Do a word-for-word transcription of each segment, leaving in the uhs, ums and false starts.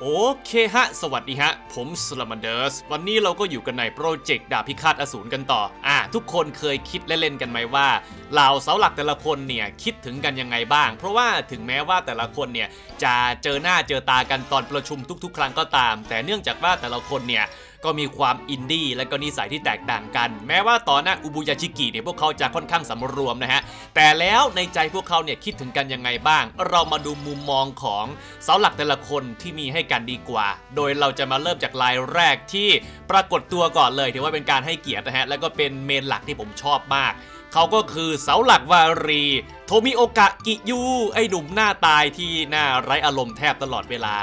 โอเคฮะสวัสดีฮะผมสแลมันเดอร์สวันนี้เราก็อยู่กันในโปรเจกต์ดาบพิฆาตอสูรกันต่ออ่ะทุกคนเคยคิดเล่นๆกันไหมว่าเหล่าเสาหลักแต่ละคนเนี่ยคิดถึงกันยังไงบ้างเพราะว่าถึงแม้ว่าแต่ละคนเนี่ยจะเจอหน้าเจอตากันตอนประชุมทุกๆครั้งก็ตามแต่เนื่องจากว่าแต่ละคนเนี่ยก็มีความอินดี้และก็นิสัยที่แตกต่างกันแม้ว่าตอนหน้าอุบุยาชิกิเนี่ยพวกเขาจะค่อนข้างสำรวมนะฮะแต่แล้วในใจพวกเขาเนี่ยคิดถึงกันยังไงบ้างเรามาดูมุมมองของเสาหลักแต่ละคนที่มีให้กันดีกว่าโดยเราจะมาเริ่มจากรายแรกที่ปรากฏตัวก่อนเลยถือว่าเป็นการให้เกียรตินะฮะแล้วก็เป็นเมนหลักที่ผมชอบมากเขาก็คือเสาหลักวารีโทมิโอกะกิยูไอ้หนุ่มหน้าตายที่หน้าไร้อารมณ์แทบตลอดเวลา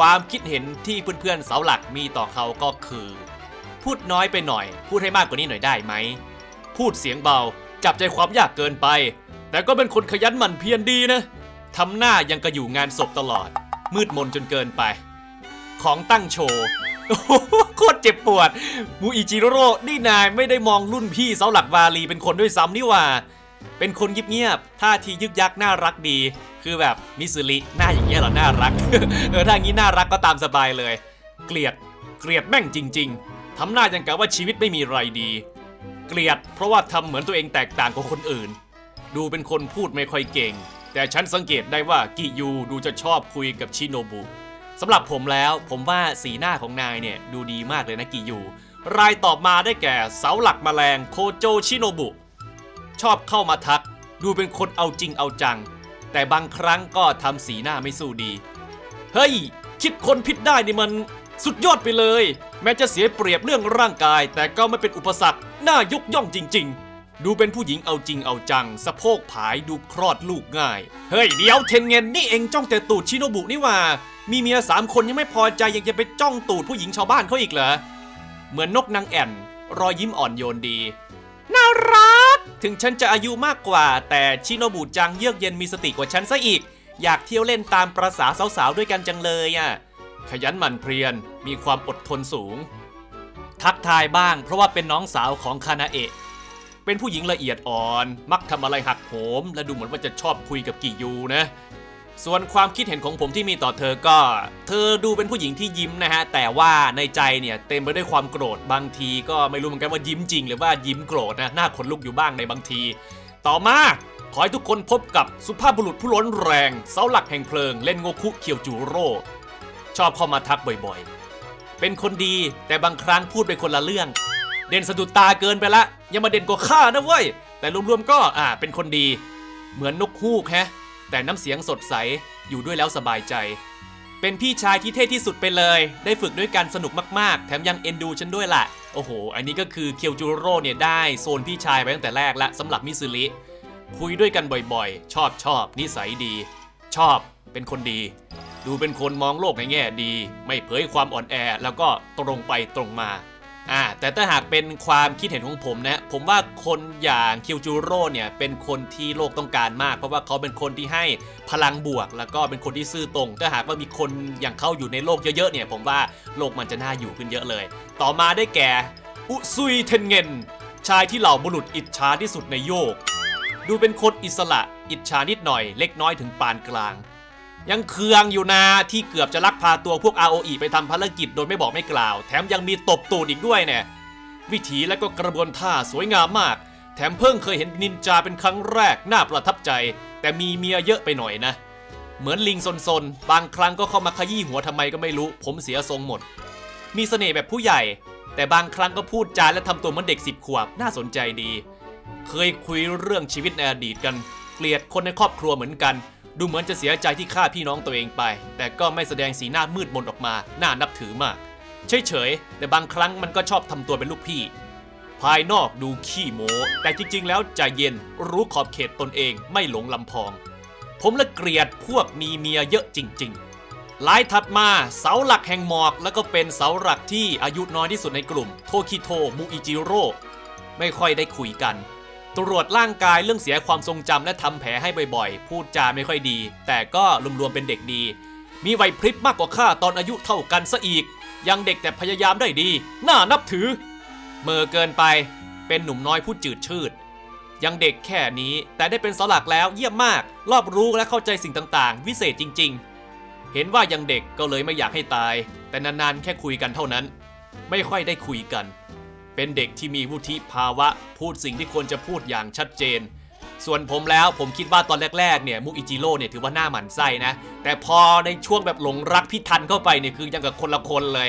ความคิดเห็นที่เพื่อนๆเสาหลักมีต่อเขาก็คือพูดน้อยไปหน่อยพูดให้มากกว่านี้หน่อยได้ไหมพูดเสียงเบาจับใจความยากเกินไปแต่ก็เป็นคนขยันหมั่นเพียรดีนะทำหน้ายังกระอยู่งานศพตลอดมืดมนจนเกินไปของตั้งโชว์โคตรเจ็บปวดมูอิจิโร่นี่นายไม่ได้มองรุ่นพี่เสาหลักวารีเป็นคนด้วยซ้ำนี่ว่าเป็นคนเงียบๆท่าทียึกยักน่ารักดีคือแบบมิสุริหน้าอย่างเงี้ยเหรอน่ารัก เออถ้างี้น่ารักก็ตามสบายเลยเกลียดเกลียดแม่งจริงๆทำหน้าอย่างกับว่าชีวิตไม่มีอะไรดีเกลียดเพราะว่าทำเหมือนตัวเองแตกต่างกว่าคนอื่นดูเป็นคนพูดไม่ค่อยเก่งแต่ฉันสังเกตได้ว่ากิยูดูจะชอบคุยกับชิโนบุสำหรับผมแล้วผมว่าสีหน้าของนายเนี่ยดูดีมากเลยนะกิยูรายต่อมาได้แก่เสาหลักแมลงโคโจชิโนบุชอบเข้ามาทักดูเป็นคนเอาจริงเอาจังแต่บางครั้งก็ทำสีหน้าไม่สู้ดีเฮ้ยคิดคนผิดได้นี่มันสุดยอดไปเลยแม้จะเสียเปรียบเรื่องร่างกายแต่ก็ไม่เป็นอุปสรรคน่ายกย่องจริงๆดูเป็นผู้หญิงเอาจริงเอาจังสะโพกผายดูคลอดลูกง่ายเฮ้ยเดี๋ยวเทนเงินนี่เองจ้องแต่ตูดชิโนบุนี่ว่ามีเมียสามคนยังไม่พอใจยังจะไปจ้องตูดผู้หญิงชาวบ้านเขาอีกเหรอเหมือนนกนางแอ่นรอยยิ้มอ่อนโยนดีน่ารักถึงฉันจะอายุมากกว่าแต่ชิโนบุจังเยือกเย็นมีสติกว่าฉันซะอีกอยากเที่ยวเล่นตามประสาสาวๆด้วยกันจังเลยอ่ะขยันหมั่นเพียรมีความอดทนสูงทักทายบ้างเพราะว่าเป็นน้องสาวของคานาเอะเป็นผู้หญิงละเอียดอ่อนมักทำอะไรหักโหมและดูเหมือนว่าจะชอบคุยกับกิยูนะส่วนความคิดเห็นของผมที่มีต่อเธอก็เธอดูเป็นผู้หญิงที่ยิ้มนะฮะแต่ว่าในใจเนี่ยเต็มไปด้วยความโกรธบางทีก็ไม่รู้เหมือนกันว่ายิ้มจริงหรือว่ายิ้มโกรธนะหน้าขนลุกอยู่บ้างในบางทีต่อมาขอให้ทุกคนพบกับสุภาพบุรุษผู้ร้อนแรงเสาหลักแห่งเพลิงเล่นโงคุเคียวจูโร่ชอบเข้ามาทักบ่อยๆเป็นคนดีแต่บางครั้งพูดไปคนละเรื่องเด่นสะดุดตาเกินไปละยังมาเด่นกว่าข้านะเว้ยแต่รวมๆก็อ่าเป็นคนดีเหมือนนกฮูกฮะแต่น้ำเสียงสดใสอยู่ด้วยแล้วสบายใจเป็นพี่ชายที่เท่ที่สุดไปเลยได้ฝึกด้วยกันสนุกมากๆแถมยังเอ็นดูฉันด้วยล่ะโอ้โหอันนี้ก็คือเคียวจูโร่เนี่ยได้โซนพี่ชายไปตั้งแต่แรกละสำหรับมิซุริคุยด้วยกันบ่อยๆชอบชอบนิสัยดีชอบเป็นคนดีดูเป็นคนมองโลกในแง่ดีไม่เผยความอ่อนแอแล้วก็ตรงไปตรงมาอ่าแต่ถ้าหากเป็นความคิดเห็นของผมนะผมว่าคนอย่างคิวจูโร่เนี่ยเป็นคนที่โลกต้องการมากเพราะว่าเขาเป็นคนที่ให้พลังบวกแล้วก็เป็นคนที่ซื่อตรงถ้าหากว่ามีคนอย่างเขาอยู่ในโลกเยอะๆเนี่ยผมว่าโลกมันจะน่าอยู่ขึ้นเยอะเลยต่อมาได้แก่อุซุยเทนเงินชายที่เหล่าบุรุษอิจฉาที่สุดในโยกดูเป็นคนอิสระอิจฉานิดหน่อยเล็กน้อยถึงปานกลางยังเคืองอยู่นาที่เกือบจะลักพาตัวพวก อาร์ โอ อี ไปทำภารกิจโดยไม่บอกไม่กล่าวแถมยังมีตบตูดอีกด้วยเนี่ยวิถีและก็กระบวนท่าสวยงามมากแถมเพิ่งเคยเห็นนินจาเป็นครั้งแรกน่าประทับใจแต่มีเมียเยอะไปหน่อยนะเหมือนลิงซนๆบางครั้งก็เข้ามาขยี้หัวทำไมก็ไม่รู้ผมเสียทรงหมดมีเสน่ห์แบบผู้ใหญ่แต่บางครั้งก็พูดจาและทำตัวเหมือนเด็กสิบขวบน่าสนใจดีเคยคุยเรื่องชีวิตในอดีตกันเกลียดคนในครอบครัวเหมือนกันดูเหมือนจะเสียใจที่ฆ่าพี่น้องตัวเองไปแต่ก็ไม่แสดงสีหน้ามืดมนออกมาน่านับถือมากเฉยๆแต่บางครั้งมันก็ชอบทำตัวเป็นลูกพี่ภายนอกดูขี้โม้แต่จริงๆแล้วใจเย็นรู้ขอบเขตตนเองไม่หลงลำพองผมละเกลียดพวกมีเมียเยอะจริงๆลายถัดมาเสาหลักแห่งหมอกแล้วก็เป็นเสาหลักที่อายุน้อยที่สุดในกลุ่มโทคิโตะมูอิจิโร่ไม่ค่อยได้คุยกันตรวจร่างกายเรื่องเสียความทรงจำและทำแผลให้บ่อยๆพูดจาไม่ค่อยดีแต่ก็รวมๆเป็นเด็กดีมีไหวพริบมากกว่าข้าตอนอายุเท่ากันซะอีกยังเด็กแต่พยายามได้ดีน่านับถือเมื่อเกินไปเป็นหนุ่มน้อยผู้จืดชืดยังเด็กแค่นี้แต่ได้เป็นเสาหลักแล้วเยี่ยมมากรอบรู้และเข้าใจสิ่งต่างๆวิเศษจริงๆ เห็นว่ายังเด็กก็เลยไม่อยากให้ตายแต่นานๆแค่คุยกันเท่านั้นไม่ค่อยได้คุยกันเป็นเด็กที่มีวุฒิภาวะพูดสิ่งที่ควรจะพูดอย่างชัดเจนส่วนผมแล้วผมคิดว่าตอนแรกๆเนี่ยมุกอิจิโร่เนี่ยถือว่าหน้าหมันไส้นะแต่พอในช่วงแบบหลงรักพี่ทันเข้าไปเนี่ยคือยังกับคนละคนเลย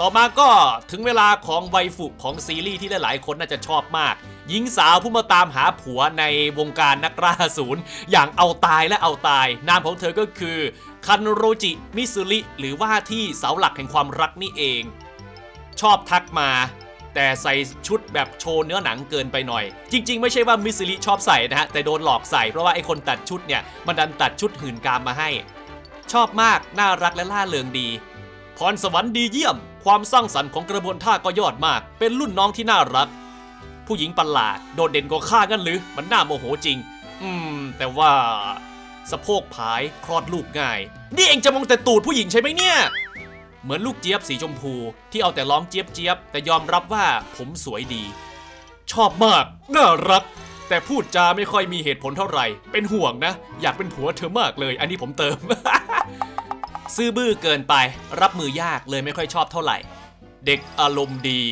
ต่อมาก็ถึงเวลาของไวฟุของซีรีส์ที่หลายๆคนน่าจะชอบมากหญิงสาวผู้มาตามหาผัวในวงการนักล่าอสูรอย่างเอาตายและเอาตายนามของเธอก็คือคันโรจิมิซุริหรือว่าที่เสาหลักแห่งความรักนี่เองชอบทักมาแต่ใส่ชุดแบบโชว์เนื้อหนังเกินไปหน่อยจริงๆไม่ใช่ว่ามิซุริชอบใส่นะฮะแต่โดนหลอกใส่เพราะว่าไอ้คนตัดชุดเนี่ยมันดันตัดชุดหื่นกามมาให้ชอบมากน่ารักและล่าเริงดีพรสวรรค์ดีเยี่ยมความสร้างสรรค์ของกระบวนท่าก็ยอดมากเป็นรุ่นน้องที่น่ารักผู้หญิงประหลาดโดดเด่นกว่าข้างั้นหรือมันน่าโมโหจริงอืมแต่ว่าสะโพกผายคลอดลูกง่ายนี่เองจะมองแต่ตูดผู้หญิงใช่ไหมเนี่ยเหมือนลูกเจี๊ยบสีชมพูที่เอาแต่ร้องเจี๊ยบเจี๊ยบแต่ยอมรับว่าผมสวยดีชอบมากน่ารักแต่พูดจาไม่ค่อยมีเหตุผลเท่าไหร่เป็นห่วงนะอยากเป็นผัวเธอมากเลยอันนี้ผมเติม ซื่อบื้อเกินไปรับมือยากเลยไม่ค่อยชอบเท่าไหร่เด็กอารมณ์ดี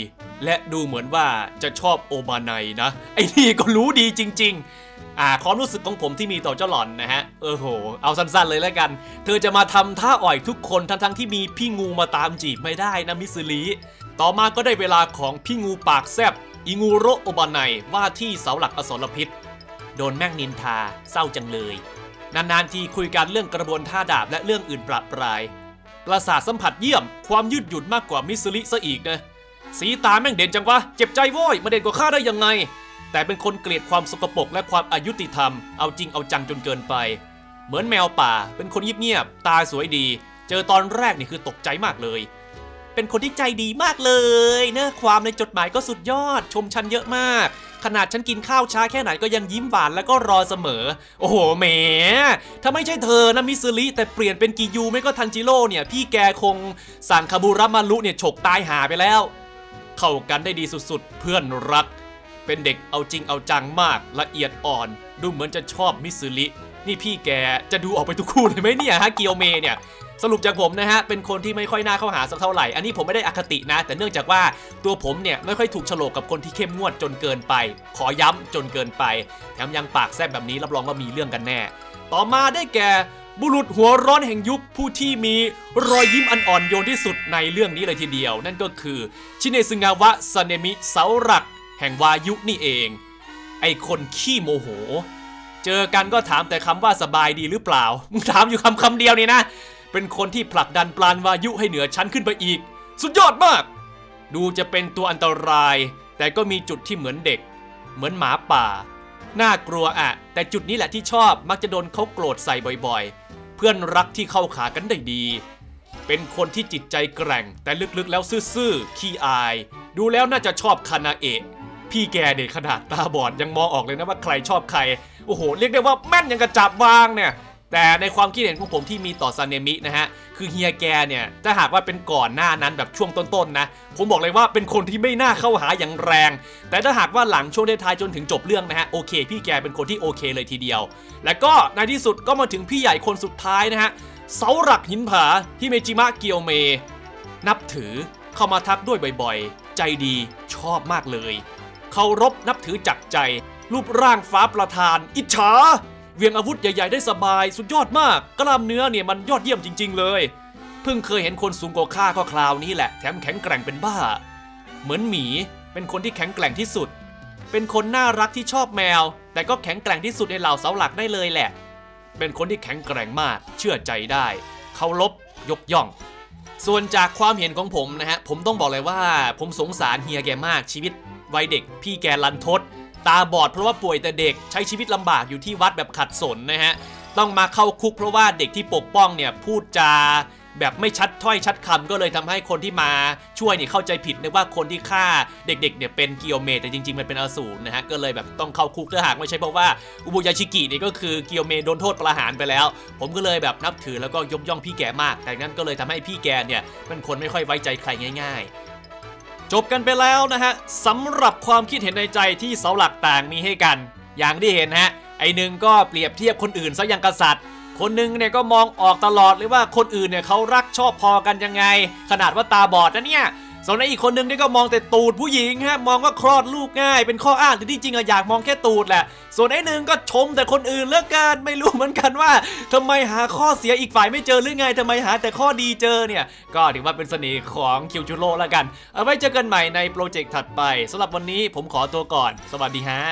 และดูเหมือนว่าจะชอบโอบาไนนะไอ้นี่ก็รู้ดีจริงๆอ่าความรู้สึกของผมที่มีต่อเจ้าหล่อนนะฮะเออโหเอาสั้นๆเลยแล้วกันเธอจะมาทำท่าอ่อยทุกคนทั้งๆที่มีพี่งูมาตามจีบไม่ได้นะมิซุริต่อมาก็ได้เวลาของพี่งูปากแซบอิงูโรโอบาไนว่าที่เสาหลักอสรพิษโดนแม่งนินทาเศร้าจังเลยนานๆทีคุยกันเรื่องกระบวนท่าดาบและเรื่องอื่นปราบปรายประสาทสัมผัสเยี่ยมความยืดหยุ่นมากกว่ามิซุริซะอีกนะสีตาแม่งเด่นจังวะเจ็บใจโว้ยมาเด่นกว่าข้าได้ยังไงแต่เป็นคนเกลียดความสกปรกและความอายุติธรรมเอาจริงเอาจังจนเกินไปเหมือนแมวป่าเป็นคนเงียบๆตาสวยดีเจอตอนแรกนี่คือตกใจมากเลยเป็นคนที่ใจดีมากเลยเนอะความในจดหมายก็สุดยอดชมฉันเยอะมากขนาดฉันกินข้าวช้าแค่ไหนก็ยังยิ้มหวานแล้วก็รอเสมอโอ้โหแหมถ้าไม่ใช่เธอนะมิซุริแต่เปลี่ยนเป็นกิยูไม่ก็ทันจิโร่เนี่ยพี่แกคงสั่งคาบุระมารุเนี่ยฉกตายหาไปแล้วเข้ากันได้ดีสุดๆเพื่อนรักเป็นเด็กเอาจริงเอาจังมากละเอียดอ่อนดูเหมือนจะชอบมิซุรินี่พี่แกจะดูออกไปทุกคู่เลยไหมเนี่ยฮะเกียวเมเนี่ยสรุปจากผมนะฮะเป็นคนที่ไม่ค่อยน่าเข้าหาสักเท่าไหร่อันนี้ผมไม่ได้อคตินะแต่เนื่องจากว่าตัวผมเนี่ยไม่ค่อยถูกโฉลกกับคนที่เข้มงวดจนเกินไปขอย้ำจนเกินไปแถมยังปากแซ่บแบบนี้รับรองว่ามีเรื่องกันแน่ต่อมาได้แก่บุรุษหัวร้อนแห่งยุคผู้ที่มีรอยยิ้มอันอ่อนโยนที่สุดในเรื่องนี้เลยทีเดียวนั่นก็คือชิเนซึงาวะซาเนมิเสาหลักแห่งวายุนี่เองไอคนขี้โมโหเจอกันก็ถามแต่คำว่าสบายดีหรือเปล่ามึงถามอยู่คำคำเดียวนี่นะเป็นคนที่ผลักดันปราณวายุให้เหนือชั้นขึ้นไปอีกสุดยอดมากดูจะเป็นตัวอันตรายแต่ก็มีจุดที่เหมือนเด็กเหมือนหมาป่าน่ากลัวอะแต่จุดนี้แหละที่ชอบมักจะโดนเขาโกรธใส่บ่อยๆเพื่อนรักที่เข้าขากันได้ดีเป็นคนที่จิตใจแกร่งแต่ลึกๆแล้วซื่อๆขี้อายดูแล้วน่าจะชอบคานาเอะพี่แกเด็กขนาดตาบอดยังมองออกเลยนะว่าใครชอบใครโอ้โหเรียกได้ว่าแม่นยังกระจับวางเนี่ยแต่ในความคิดเห็นของผมที่มีต่อซาเนมินะฮะคือเฮียแกเนี่ยถ้าหากว่าเป็นก่อนหน้านั้นแบบช่วงต้นๆนะผมบอกเลยว่าเป็นคนที่ไม่น่าเข้าหาอย่างแรงแต่ถ้าหากว่าหลังช่วงท้ายจนถึงจบเรื่องนะฮะโอเคพี่แกเป็นคนที่โอเคเลยทีเดียวและก็ในที่สุดก็มาถึงพี่ใหญ่คนสุดท้ายนะฮะเสาหลักหินผาฮิเมจิมะเกียวเมนับถือเข้ามาทักด้วยบ่อยๆใจดีชอบมากเลยเคารพนับถือจากใจรูปร่างฟ้าประทานอิจฉาเวียงอาวุธใหญ่ๆได้สบายสุดยอดมากกล้ามเนื้อเนี่ยมันยอดเยี่ยมจริงๆเลยเพิ่งเคยเห็นคนสูงกว่าข้าก็คราวนี้แหละแถมแข็งแกร่งเป็นบ้าเหมือนหมีเป็นคนที่แข็งแกร่งที่สุดเป็นคนน่ารักที่ชอบแมวแต่ก็แข็งแกร่งที่สุดในเหล่าเสาหลักได้เลยแหละเป็นคนที่แข็งแกร่งมากเชื่อใจได้เคารพยกย่องส่วนจากความเห็นของผมนะฮะผมต้องบอกเลยว่าผมสงสารเฮียแกมากชีวิตวัยเด็กพี่แกลันทดตาบอดเพราะว่าป่วยแต่เด็กใช้ชีวิตลำบากอยู่ที่วัดแบบขัดสนนะฮะต้องมาเข้าคุกเพราะว่าเด็กที่ปกป้องเนี่ยพูดจาแบบไม่ชัดถ้อยชัดคำก็เลยทำให้คนที่มาช่วยเนี่ยเข้าใจผิดนึกว่าคนที่ฆ่าเด็กๆเนี่ยเป็นเกียวเมแต่จริงๆมันเป็นอสูรนะฮะก็เลยแบบต้องเข้าคุกถ้าหากไม่ใช่เพราะว่าอุโบยาชิกิเนี่ยก็คือเกียวเมโดนโทษประหารไปแล้วผมก็เลยแบบนับถือแล้วก็ยกย่องพี่แกมากแต่นั้นก็เลยทำให้พี่แกเนี่ยเป็นคนไม่ค่อยไว้ใจใครง่ายๆจบกันไปแล้วนะฮะสำหรับความคิดเห็นในใจที่เสาหลักต่างมีให้กันอย่างที่เห็นฮะไอหนึ่งก็เปรียบเทียบคนอื่นซะอย่างกษัตริย์ คนหนึ่งเนี่ยก็มองออกตลอดเลยว่าคนอื่นเนี่ยเขารักชอบพอกันยังไงขนาดว่าตาบอดนะเนี่ยส่วนในอีกคนหนึ่งเนี่ยก็มองแต่ตูดผู้หญิงฮะมองว่าคลอดลูกง่ายเป็นข้ออ้างแต่ที่จริงอะอยากมองแค่ตูดแหละส่วนไอ้หนึ่งก็ชมแต่คนอื่นเลิกกันไม่รู้เหมือนกันว่าทำไมหาข้อเสียอีกฝ่ายไม่เจอหรือไงทำไมหาแต่ข้อดีเจอเนี่ยก็ถือว่าเป็นเสน่ห์ของคิวจูโร่ละกันเอาไว้เจอกันใหม่ในโปรเจกต์ถัดไปสำหรับวันนี้ผมขอตัวก่อนสวัสดีฮะ